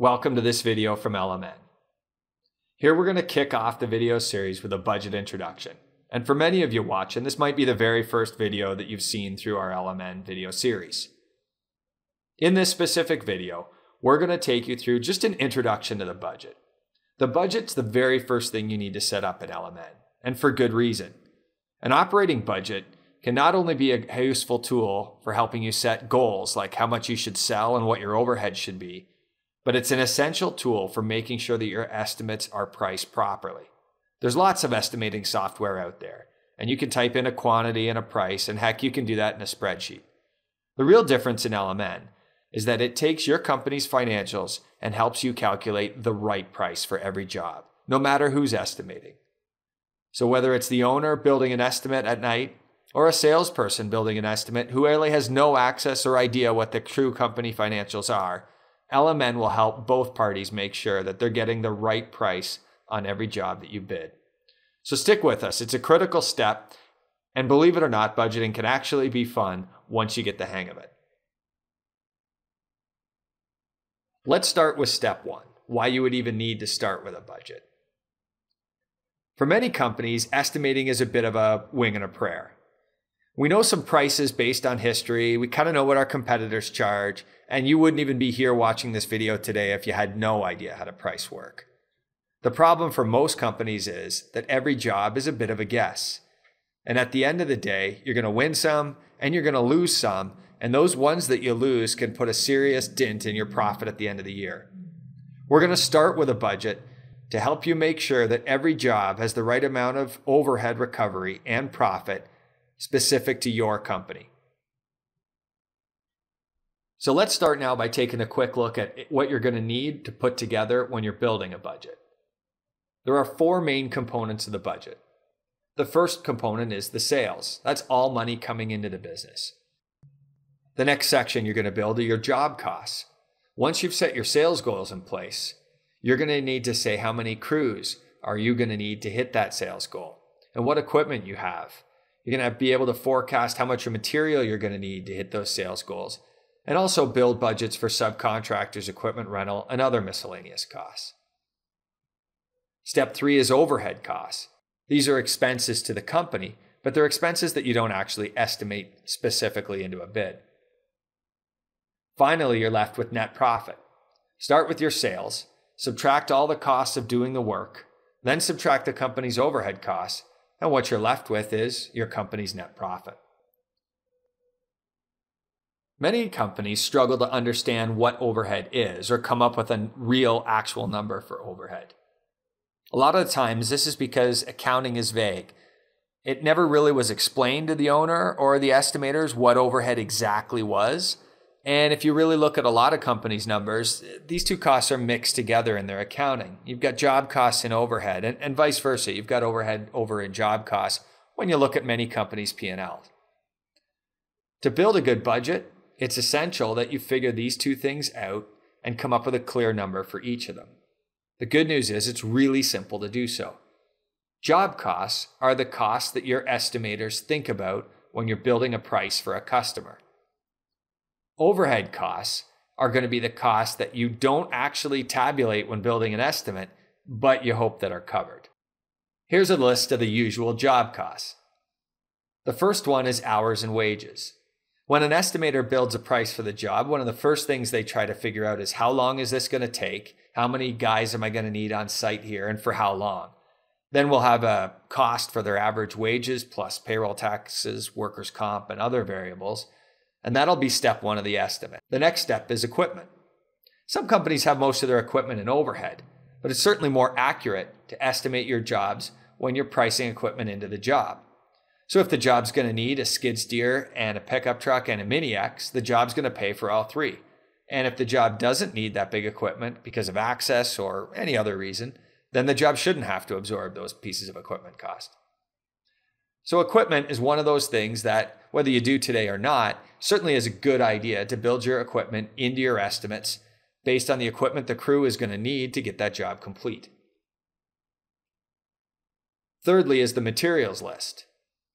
Welcome to this video from LMN. Here we're going to kick off the video series with a budget introduction. And for many of you watching, this might be the very first video that you've seen through our LMN video series. In this specific video, we're going to take you through just an introduction to the budget. The budget's the very first thing you need to set up at LMN, and for good reason. An operating budget can not only be a useful tool for helping you set goals like how much you should sell and what your overhead should be, but it's an essential tool for making sure that your estimates are priced properly. There's lots of estimating software out there, and you can type in a quantity and a price, and heck, you can do that in a spreadsheet. The real difference in LMN is that it takes your company's financials and helps you calculate the right price for every job, no matter who's estimating. So whether it's the owner building an estimate at night or a salesperson building an estimate who really has no access or idea what the true company financials are, LMN will help both parties make sure that they're getting the right price on every job that you bid. So stick with us. It's a critical step, and believe it or not, budgeting can actually be fun once you get the hang of it. Let's start with step one, why you would even need to start with a budget. For many companies, estimating is a bit of a wing and a prayer. We know some prices based on history, we kind of know what our competitors charge, and you wouldn't even be here watching this video today if you had no idea how to price work. The problem for most companies is that every job is a bit of a guess. And at the end of the day, you're going to win some and you're going to lose some, and those ones that you lose can put a serious dent in your profit at the end of the year. We're going to start with a budget to help you make sure that every job has the right amount of overhead recovery and profit specific to your company. So let's start now by taking a quick look at what you're going to need to put together when you're building a budget. There are four main components of the budget. The first component is the sales. That's all money coming into the business. The next section you're going to build are your job costs. Once you've set your sales goals in place, you're going to need to say how many crews are you going to need to hit that sales goal and what equipment you have. You're going to be able to forecast how much material you're going to need to hit those sales goals, and also build budgets for subcontractors, equipment rental, and other miscellaneous costs. Step three is overhead costs. These are expenses to the company, but they're expenses that you don't actually estimate specifically into a bid. Finally, you're left with net profit. Start with your sales, subtract all the costs of doing the work, then subtract the company's overhead costs, and what you're left with is your company's net profit. Many companies struggle to understand what overhead is or come up with a real actual number for overhead. A lot of the times this is because accounting is vague. It never really was explained to the owner or the estimators what overhead exactly was. And if you really look at a lot of companies' numbers, these two costs are mixed together in their accounting. You've got job costs and overhead, and vice versa. You've got overhead over in job costs when you look at many companies' P&Ls. To build a good budget, it's essential that you figure these two things out and come up with a clear number for each of them. The good news is it's really simple to do so. Job costs are the costs that your estimators think about when you're building a price for a customer. Overhead costs are going to be the costs that you don't actually tabulate when building an estimate, but you hope that are covered. Here's a list of the usual job costs. The first one is hours and wages. When an estimator builds a price for the job, one of the first things they try to figure out is how long is this going to take? How many guys am I going to need on site here and for how long? Then we'll have a cost for their average wages plus payroll taxes, workers' comp, and other variables. And that'll be step one of the estimate. The next step is equipment. Some companies have most of their equipment in overhead, but it's certainly more accurate to estimate your jobs when you're pricing equipment into the job. So if the job's going to need a skid steer and a pickup truck and a mini-X, the job's going to pay for all three. And if the job doesn't need that big equipment because of access or any other reason, then the job shouldn't have to absorb those pieces of equipment cost. So equipment is one of those things that, whether you do today or not, certainly is a good idea to build your equipment into your estimates based on the equipment the crew is going to need to get that job complete. Thirdly is the materials list.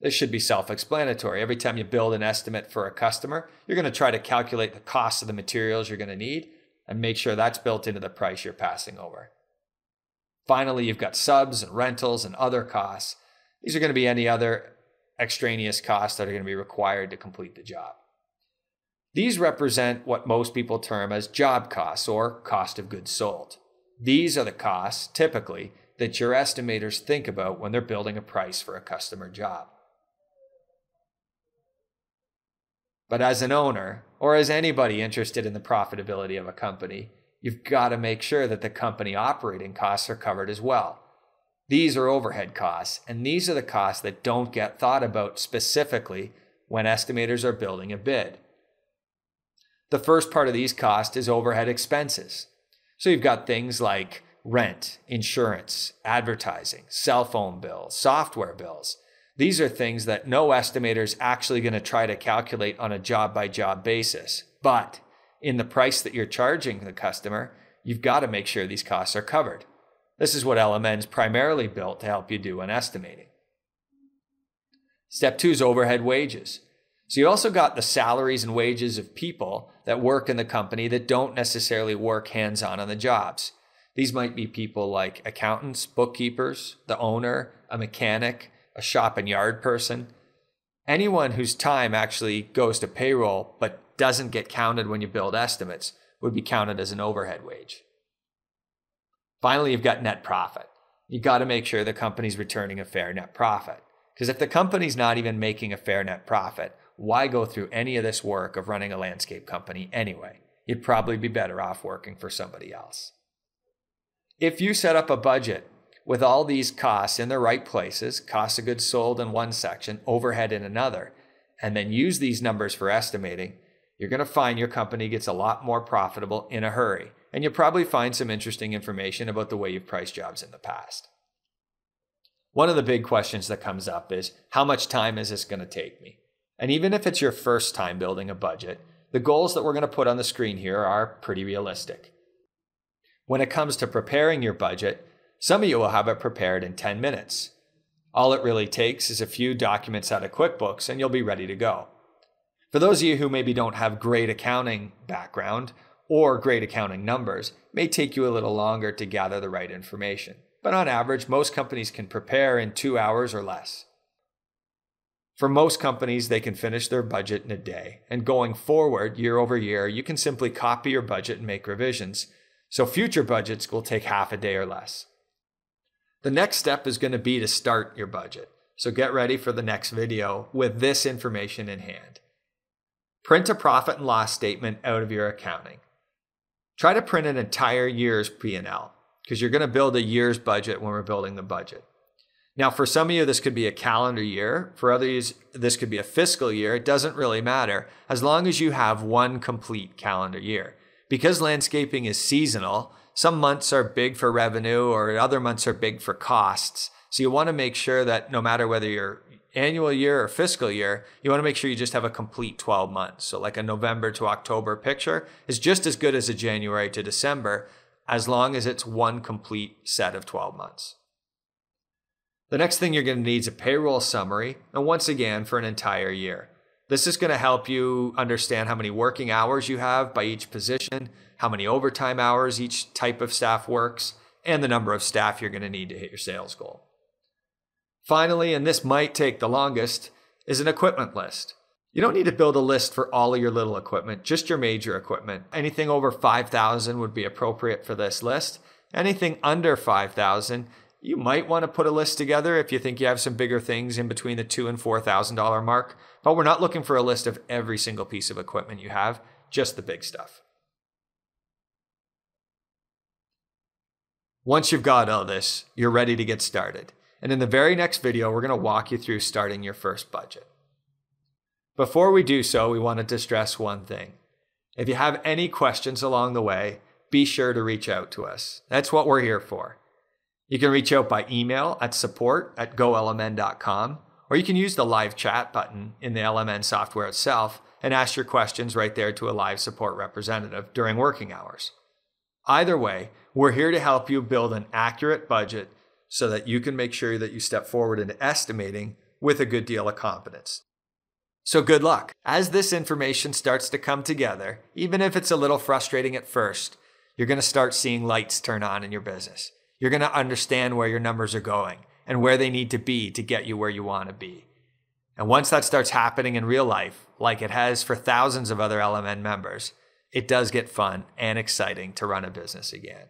This should be self-explanatory. Every time you build an estimate for a customer, you're going to try to calculate the cost of the materials you're going to need and make sure that's built into the price you're passing over. Finally, you've got subs and rentals and other costs. These are going to be any other extraneous costs that are going to be required to complete the job. These represent what most people term as job costs or cost of goods sold. These are the costs, typically, that your estimators think about when they're building a price for a customer job. But as an owner, or as anybody interested in the profitability of a company, you've got to make sure that the company operating costs are covered as well. These are overhead costs, and these are the costs that don't get thought about specifically when estimators are building a bid. The first part of these costs is overhead expenses. So you've got things like rent, insurance, advertising, cell phone bills, software bills. These are things that no estimator is actually going to try to calculate on a job-by-job basis, but in the price that you're charging the customer, you've got to make sure these costs are covered. This is what LMN is primarily built to help you do in estimating. Step 2 is overhead wages. So you also got the salaries and wages of people that work in the company that don't necessarily work hands-on on the jobs. These might be people like accountants, bookkeepers, the owner, a mechanic, a shop and yard person. Anyone whose time actually goes to payroll but doesn't get counted when you build estimates would be counted as an overhead wage. Finally, you've got net profit. You've got to make sure the company's returning a fair net profit. Because if the company's not even making a fair net profit, why go through any of this work of running a landscape company anyway? You'd probably be better off working for somebody else. If you set up a budget with all these costs in the right places, cost of goods sold in one section, overhead in another, and then use these numbers for estimating, you're going to find your company gets a lot more profitable in a hurry, and you'll probably find some interesting information about the way you've priced jobs in the past. One of the big questions that comes up is, how much time is this going to take me? And even if it's your first time building a budget, the goals that we're going to put on the screen here are pretty realistic. When it comes to preparing your budget, some of you will have it prepared in 10 minutes. All it really takes is a few documents out of QuickBooks and you'll be ready to go. For those of you who maybe don't have great accounting background or great accounting numbers, it may take you a little longer to gather the right information. But on average, most companies can prepare in 2 hours or less. For most companies, they can finish their budget in a day. And going forward, year over year, you can simply copy your budget and make revisions. So future budgets will take half a day or less. The next step is going to be to start your budget. So get ready for the next video with this information in hand. Print a profit and loss statement out of your accounting. Try to print an entire year's P&L because you're going to build a year's budget when we're building the budget. Now, for some of you, this could be a calendar year. For others, this could be a fiscal year. It doesn't really matter as long as you have one complete calendar year. Because landscaping is seasonal, some months are big for revenue or other months are big for costs. So you want to make sure that no matter whether you're annual year or fiscal year, you want to make sure you just have a complete 12 months. So like a November to October picture is just as good as a January to December, as long as it's one complete set of 12 months. The next thing you're going to need is a payroll summary, and once again for an entire year. This is going to help you understand how many working hours you have by each position, how many overtime hours each type of staff works, and the number of staff you're going to need to hit your sales goal. Finally, and this might take the longest, is an equipment list. You don't need to build a list for all of your little equipment, just your major equipment. Anything over 5,000 would be appropriate for this list. Anything under 5,000, you might want to put a list together if you think you have some bigger things in between the $2,000 and $4,000 mark, but we're not looking for a list of every single piece of equipment you have, just the big stuff. Once you've got all this, you're ready to get started. And in the very next video, we're going to walk you through starting your first budget. Before we do so, we wanted to stress one thing. If you have any questions along the way, be sure to reach out to us. That's what we're here for. You can reach out by email at support@golmn.com, or you can use the live chat button in the LMN software itself and ask your questions right there to a live support representative during working hours. Either way, we're here to help you build an accurate budget so that you can make sure that you step forward into estimating with a good deal of confidence. So good luck. As this information starts to come together, even if it's a little frustrating at first, you're going to start seeing lights turn on in your business. You're going to understand where your numbers are going and where they need to be to get you where you want to be. And once that starts happening in real life, like it has for thousands of other LMN members, it does get fun and exciting to run a business again.